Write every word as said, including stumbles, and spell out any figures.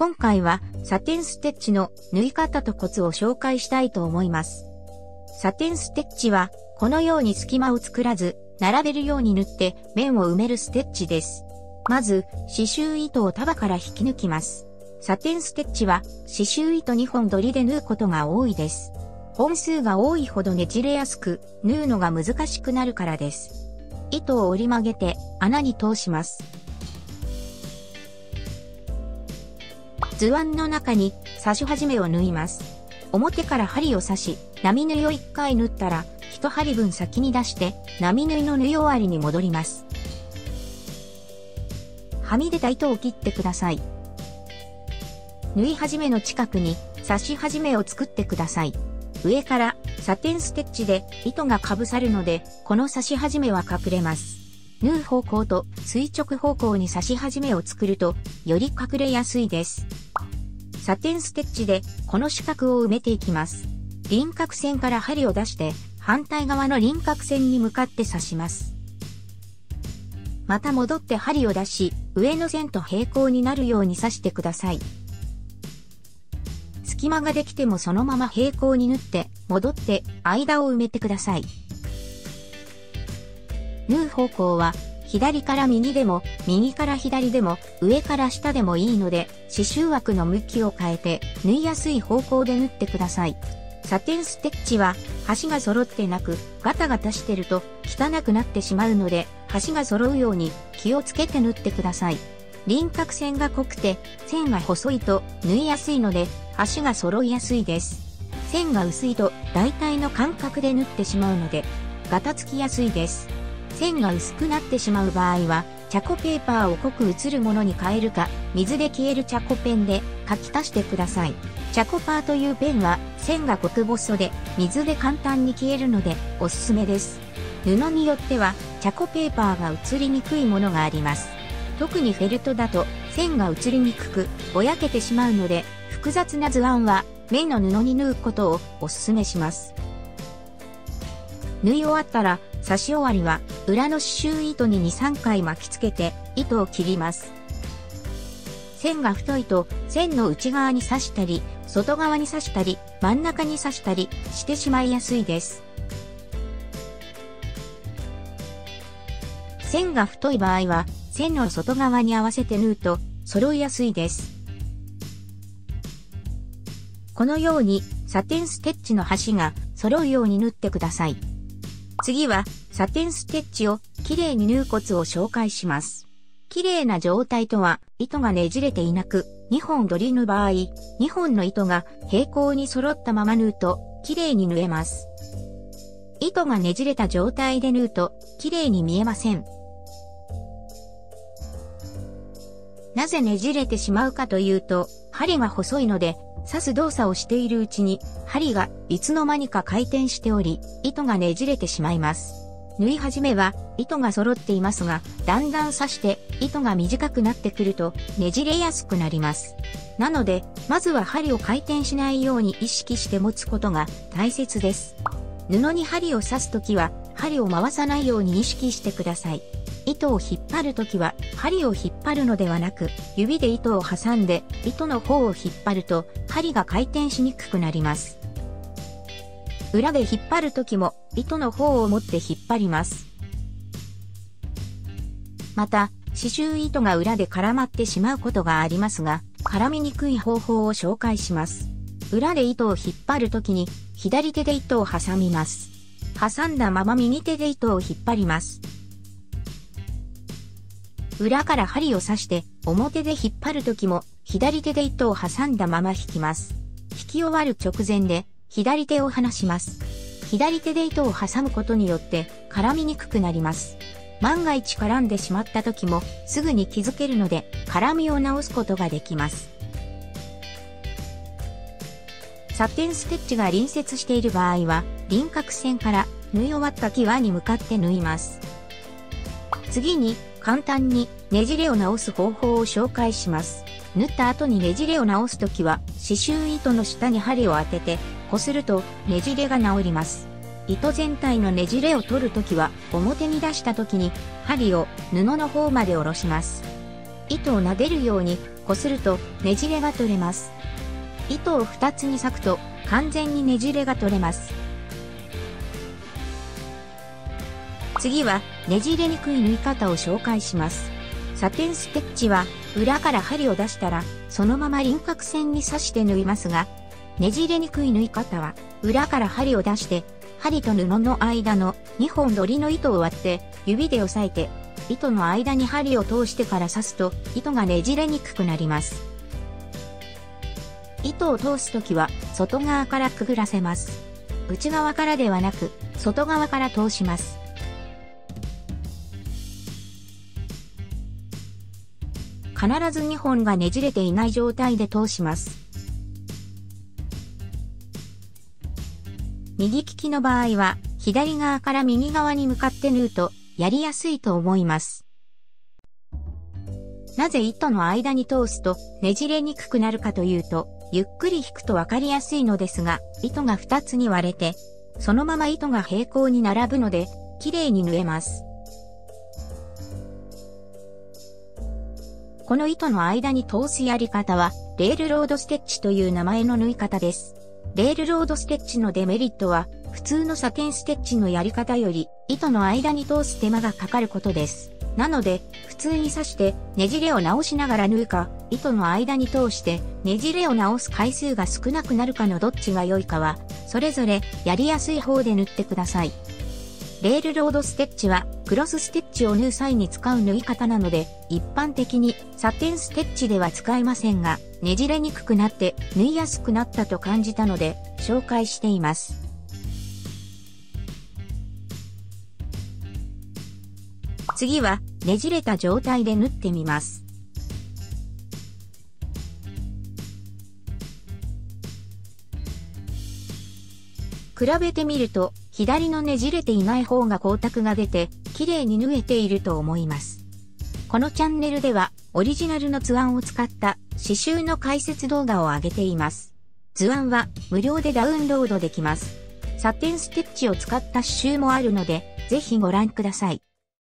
今回はサテンステッチの縫い方とコツを紹介したいと思います。サテンステッチはこのように隙間を作らず並べるように縫って面を埋めるステッチです。まず刺繍糸を束から引き抜きます。サテンステッチは刺繍糸にほん取りで縫うことが多いです。本数が多いほどねじれやすく縫うのが難しくなるからです。糸を折り曲げて穴に通します。図案の中に刺し始めを縫います。表から針を刺し、並縫いをいっかい縫ったら、一針分先に出して、並縫いの縫い終わりに戻ります。はみ出た糸を切ってください。縫い始めの近くに刺し始めを作ってください。上からサテンステッチで糸がかぶさるので、この刺し始めは隠れます。縫う方向と垂直方向に刺し始めを作ると、より隠れやすいです。サテンステッチでこの四角を埋めていきます。輪郭線から針を出して反対側の輪郭線に向かって刺します。また戻って針を出し上の線と平行になるように刺してください。隙間ができてもそのまま平行に縫って戻って間を埋めてください。縫う方向は左から右でも、右から左でも、上から下でもいいので、刺繍枠の向きを変えて、縫いやすい方向で縫ってください。サテンステッチは、端が揃ってなく、ガタガタしてると、汚くなってしまうので、端が揃うように、気をつけて縫ってください。輪郭線が濃くて、線が細いと、縫いやすいので、端が揃いやすいです。線が薄いと、大体の間隔で縫ってしまうので、ガタつきやすいです。線が薄くなってしまう場合は、チャコペーパーを濃く写るものに変えるか、水で消えるチャコペンで書き足してください。チャコパーというペンは、線が極細で、水で簡単に消えるので、おすすめです。布によっては、チャコペーパーが写りにくいものがあります。特にフェルトだと、線が写りにくく、ぼやけてしまうので、複雑な図案は、目の布に縫うことをおすすめします。縫い終わったら、刺し終わりは、裏の刺繍糸にに、さんかい巻きつけて、糸を切ります。線が太いと、線の内側に刺したり、外側に刺したり、真ん中に刺したりしてしまいやすいです。線が太い場合は、線の外側に合わせて縫うと、揃いやすいです。このように、サテンステッチの端が揃うように縫ってください。次は、サテンステッチをきれいに縫うコツを紹介します。きれいな状態とは、糸がねじれていなく、にほん取りの場合、にほんの糸が平行に揃ったまま縫うと、きれいに縫えます。糸がねじれた状態で縫うと、きれいに見えません。なぜねじれてしまうかというと、針が細いので、刺す動作をしているうちに、針がいつの間にか回転しており、糸がねじれてしまいます。縫い始めは、糸が揃っていますが、だんだん刺して、糸が短くなってくると、ねじれやすくなります。なので、まずは針を回転しないように意識して持つことが大切です。布に針を刺すときは、針を回さないように意識してください。糸を引っ張るときは、針を引っ張るのではなく、指で糸を挟んで、糸の方を引っ張ると、針が回転しにくくなります。裏で引っ張るときも、糸の方を持って引っ張ります。また、刺繍糸が裏で絡まってしまうことがありますが、絡みにくい方法を紹介します。裏で糸を引っ張るときに、左手で糸を挟みます。挟んだまま右手で糸を引っ張ります。裏から針を刺して、表で引っ張るときも、左手で糸を挟んだまま引きます。引き終わる直前で、左手を離します。左手で糸を挟むことによって、絡みにくくなります。万が一絡んでしまったときも、すぐに気づけるので、絡みを直すことができます。サテンステッチが隣接している場合は、輪郭線から縫い終わった際に向かって縫います。次に、簡単にねじれを直す方法を紹介します。縫った後にねじれを直すときは刺繍糸の下に針を当てて、こするとねじれが直ります。糸全体のねじれを取るときは表に出したときに針を布の方まで下ろします。糸を撫でるようにこするとねじれが取れます。糸をふたつに裂くと完全にねじれが取れます。次はねじれにくい縫い方を紹介します。サテンステッチは裏から針を出したらそのまま輪郭線に刺して縫いますが、ねじれにくい縫い方は裏から針を出して針と布の間のにほん取りの糸を割って指で押さえて糸の間に針を通してから刺すと糸がねじれにくくなります。糸を通すときは外側からくぐらせます。内側からではなく外側から通します。必ずにほんがねじれていない状態で通します。右利きの場合は左側から右側に向かって縫うとやりやすいと思います。なぜ糸の間に通すとねじれにくくなるかというと、ゆっくり引くとわかりやすいのですが、糸がふたつに割れて、そのまま糸が平行に並ぶので、きれいに縫えます。この糸の間に通すやり方は、レールロードステッチという名前の縫い方です。レールロードステッチのデメリットは、普通のサテンステッチのやり方より、糸の間に通す手間がかかることです。なので、普通に刺して、ねじれを直しながら縫うか、糸の間に通して、ねじれを直す回数が少なくなるかのどっちが良いかは、それぞれ、やりやすい方で縫ってください。レールロードステッチは、クロスステッチを縫う際に使う縫い方なので、一般的にサテンステッチでは使えませんが、ねじれにくくなって縫いやすくなったと感じたので、紹介しています。次は、ねじれた状態で縫ってみます。比べてみると、左のねじれていない方が光沢が出て、綺麗に縫えていると思います。このチャンネルではオリジナルの図案を使った刺繍の解説動画を上げています。図案は無料でダウンロードできます。サテンステッチを使った刺繍もあるのでぜひご覧ください。